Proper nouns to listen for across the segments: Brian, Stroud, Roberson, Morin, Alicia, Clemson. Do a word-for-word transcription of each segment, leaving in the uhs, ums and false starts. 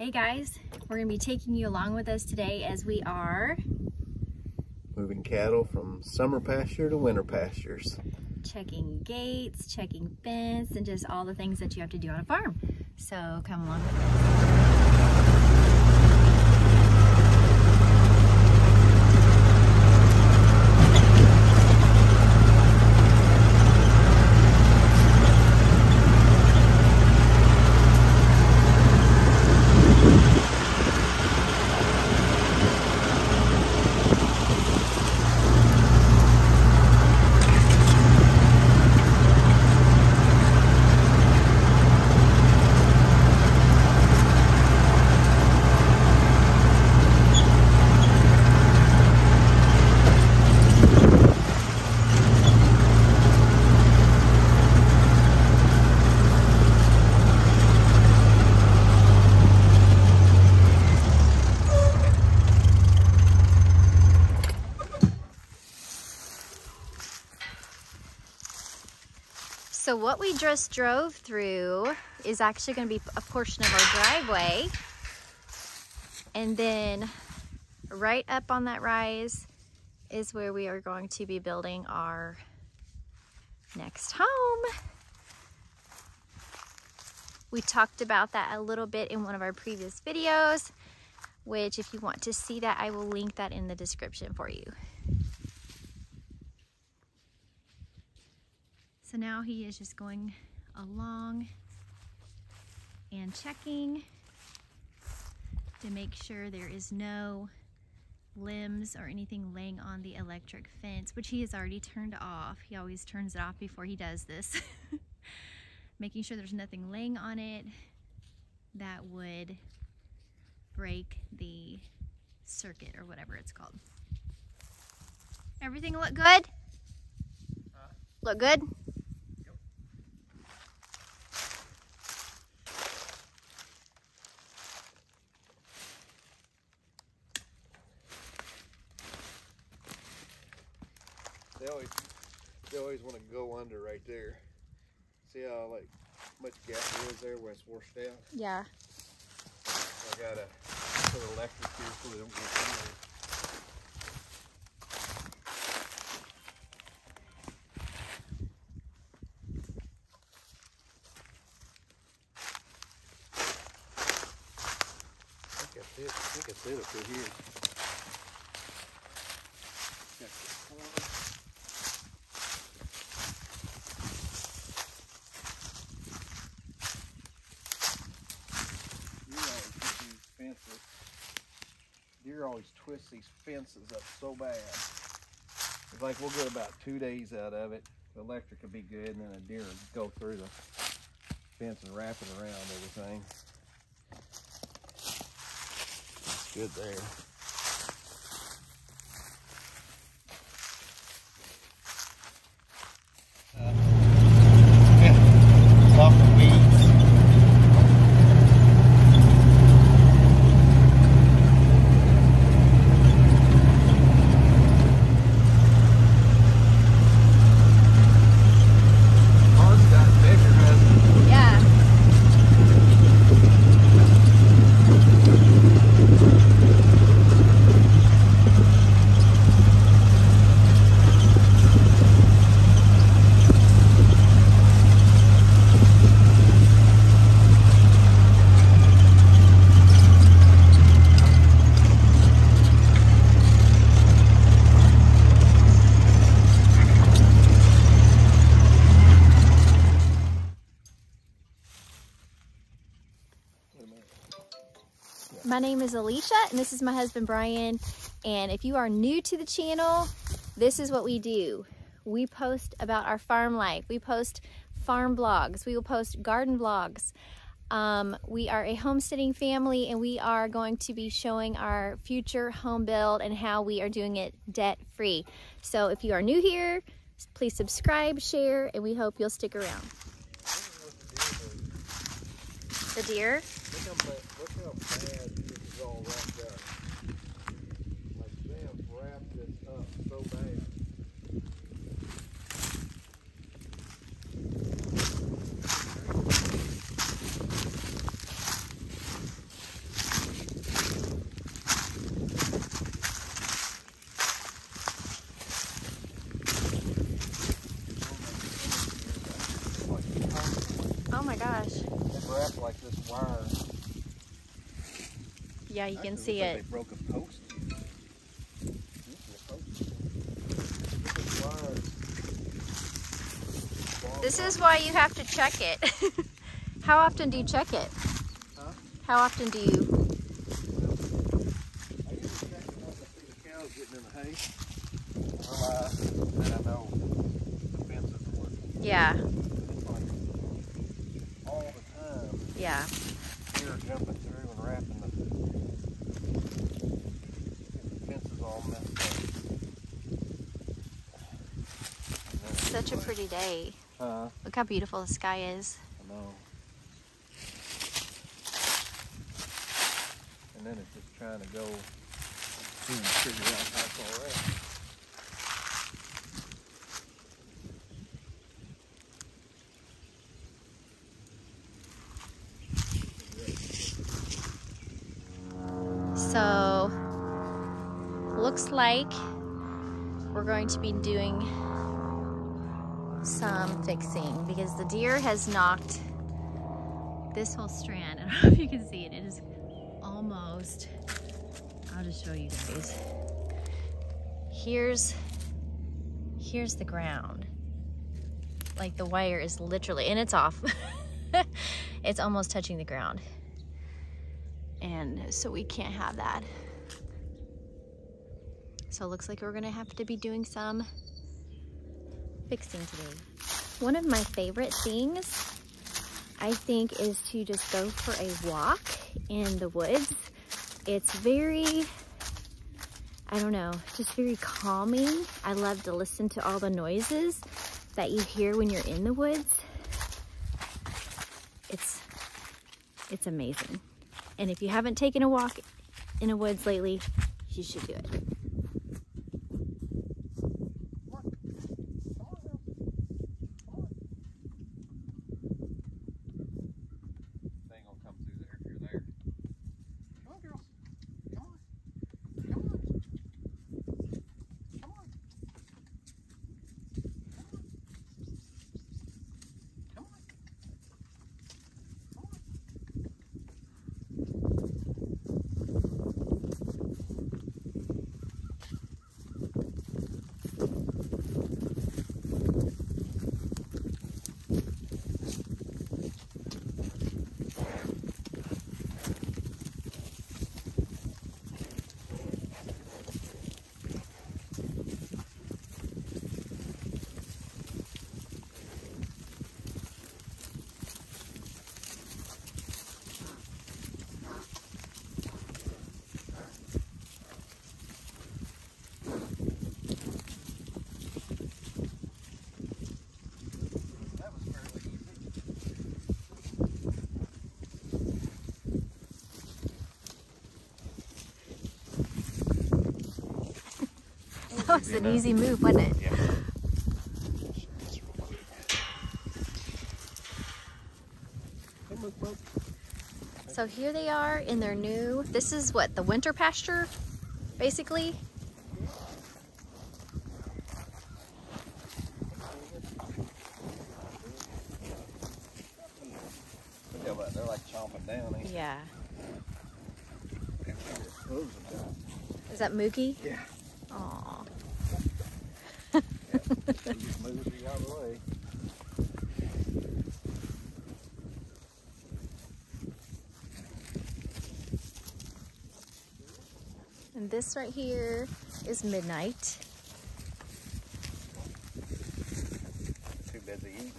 Hey guys, we're going to be taking you along with us today as we are moving cattle from summer pasture to winter pastures. Checking gates, checking fence, and just all the things that you have to do on a farm. So come along with us. So what we just drove through is actually going to be a portion of our driveway, and then right up on that rise is where we are going to be building our next home. We talked about that a little bit in one of our previous videos, which if you want to see that, I will link that in the description for you. So now he is just going along and checking to make sure there is no limbs or anything laying on the electric fence, which he has already turned off. He always turns it off before he does this. Making sure there's nothing laying on it that would break the circuit or whatever it's called. Everything look good? Uh, look good? They always, they always want to go under right there. See how like much gap there is there where it's washed out? Yeah. I gotta put electric here so they don't get in there. I think I did, I think I did it through here. Got the corner. Deer always twist these fences up so bad. It's like we'll get about two days out of it. The electric would be good, and then a deer would go through the fence and wrap it around everything. It's good there. My name is Alicia, and this is my husband, Brian. And if you are new to the channel, this is what we do. We post about our farm life. We post farm blogs. We will post garden blogs. Um, we are a homesteading family, and we are going to be showing our future home build and how we are doing it debt-free. So if you are new here, please subscribe, share, and we hope you'll stick around. The deer? Look how, look how bad this is all wrapped up. Like they have wrapped this up so bad. wire. Yeah, you can see it. They broke a post. This is why you have to check it. How often do you check it? Huh? How often do you? I usually check it once I see the cows getting in the hay. I realize that I know the fence isn't working. Yeah. It's like all the time. Yeah. Deer are jumping through and wrapping the, the fence is all messed up. Such a pretty day. Uh, Look how beautiful the sky is. I know. And then it's just trying to go through and figure out how it's all right. So, looks like we're going to be doing some fixing because the deer has knocked this whole strand. I don't know if you can see it. It is almost, I'll just show you guys. Here's, here's the ground. Like the wire is literally, and it's off. It's almost touching the ground. And so we can't have that. So it looks like we're gonna have to be doing some fixing today. One of my favorite things, I think, is to just go for a walk in the woods. It's very, I don't know, just very calming. I love to listen to all the noises that you hear when you're in the woods. It's, it's amazing. And if you haven't taken a walk in the woods lately, you should do it. That was an easy move, wasn't it? Yeah. So here they are in their new, this is what, the winter pasture, basically? They're like chomping down, ain't they? Yeah. Is that Mookie? Yeah. Aww. And this right here is Midnight. Too busy eating.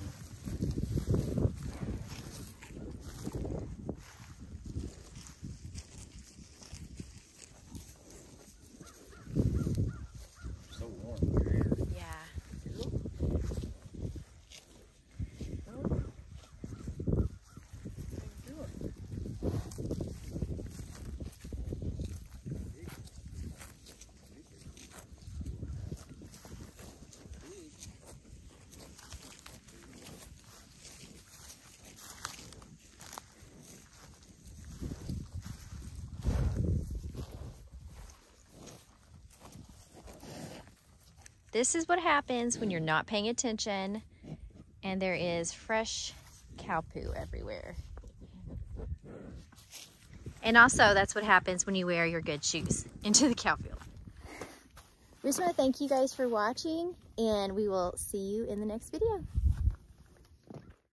This is what happens when you're not paying attention and there is fresh cow poo everywhere. And also, that's what happens when you wear your good shoes into the cow field. We just want to thank you guys for watching, and we will see you in the next video.